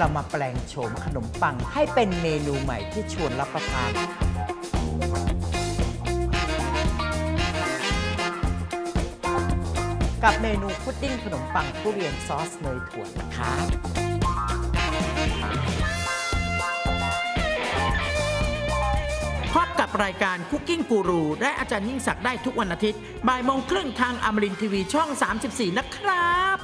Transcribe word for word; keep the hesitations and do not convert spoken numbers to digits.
เรามาแปลงโฉมขนมปังให้เป็นเมนูใหม่ที่ชวนรับประทานกับเมนูพุดดิ้งขนมปังทุเรียนซอสเนยถั่วนะคะพบกับรายการคุกกิ้งกูรูและอาจารย์ยิ่งศักดิ์ได้ทุกวันอาทิตย์บ่ายโมงครึ่งทางอมรินทร์ทีวีช่องสามสิบสี่นะครับ